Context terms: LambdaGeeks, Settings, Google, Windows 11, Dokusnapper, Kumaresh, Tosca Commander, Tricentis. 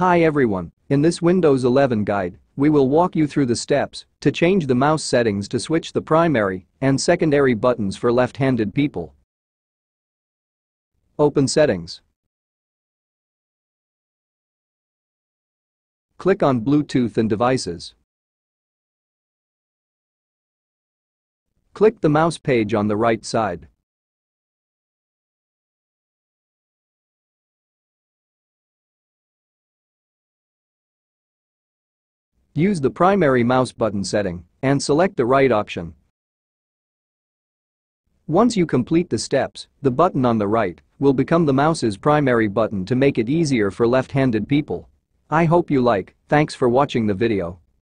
Hi everyone, in this Windows 11 guide, we will walk you through the steps to change the mouse settings to switch the primary and secondary buttons for left-handed people. Open Settings. Click on Bluetooth and Devices. Click the mouse page on the right side. Use the primary mouse button setting and select the right option. Once you complete the steps, the button on the right will become the mouse's primary button to make it easier for left-handed people. I hope you like. Thanks for watching the video.